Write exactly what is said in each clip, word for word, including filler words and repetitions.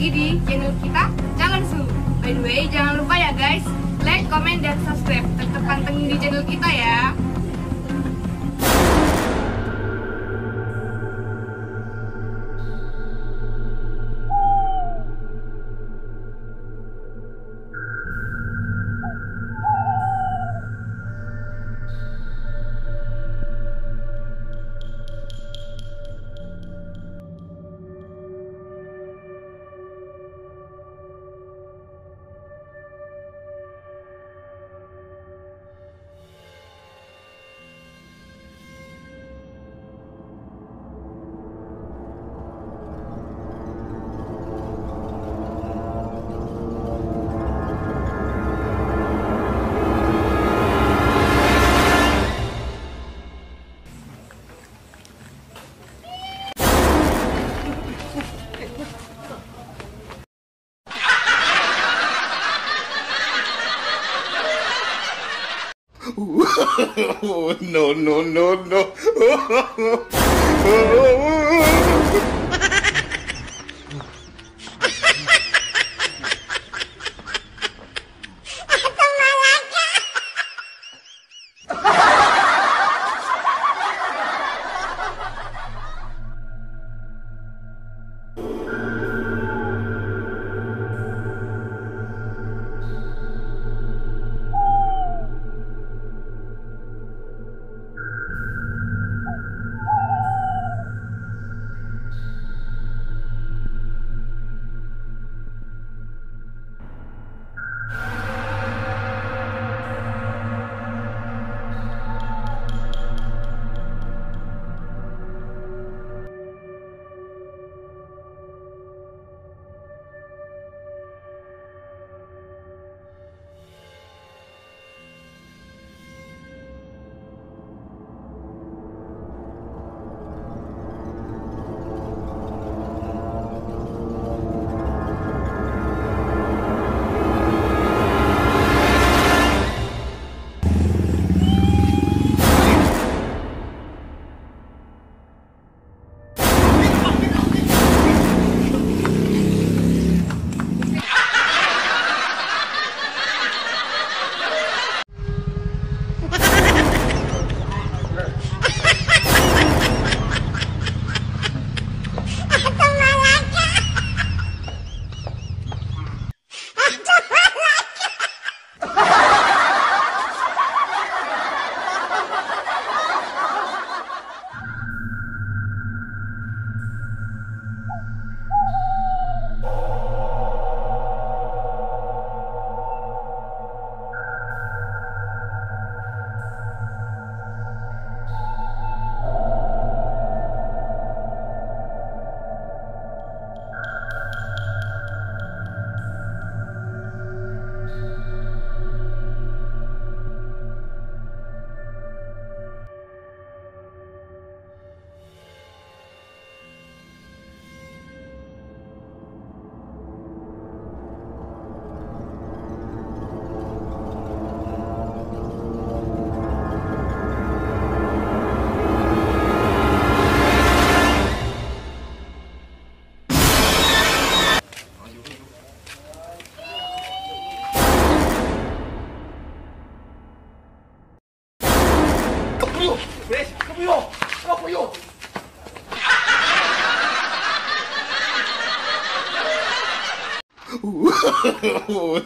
lagi di channel kita Calon Suhu. By the way, jangan lupa ya guys, like, comment, dan subscribe. Tetap pantengin di channel kita ya. Oh, no, no, no, no. Oh,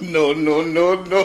no, no, no, no.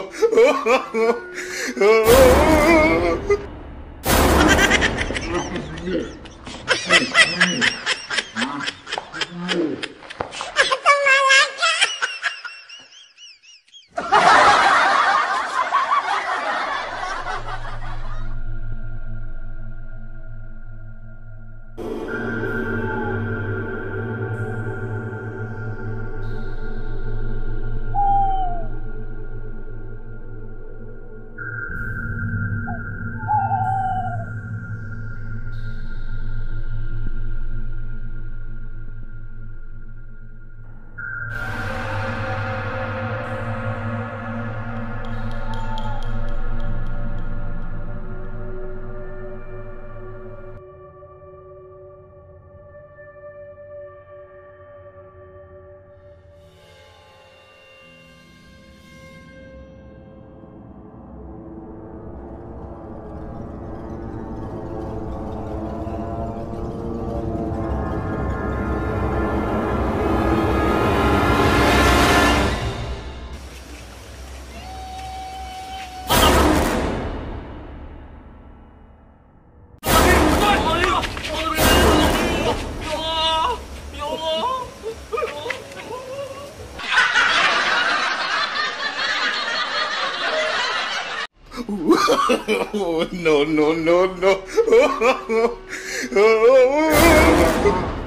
Oh, no, no, no, no. Oh, oh, oh, oh.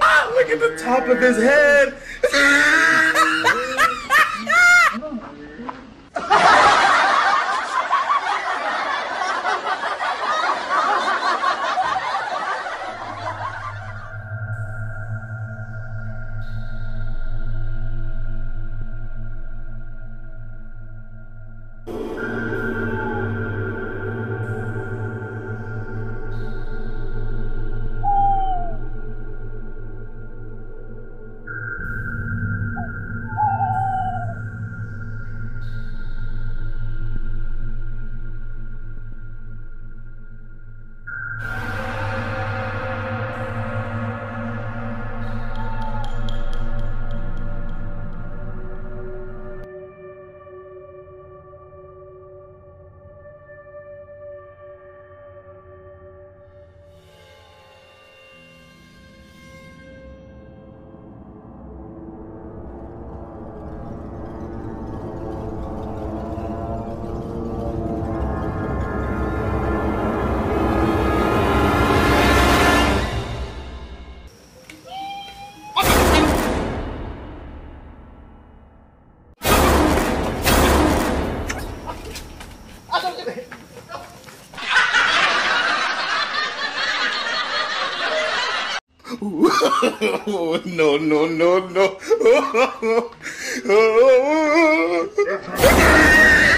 Ah, look at the top of his head. Oh, no, no, no, no. Oh, oh, oh, oh, oh.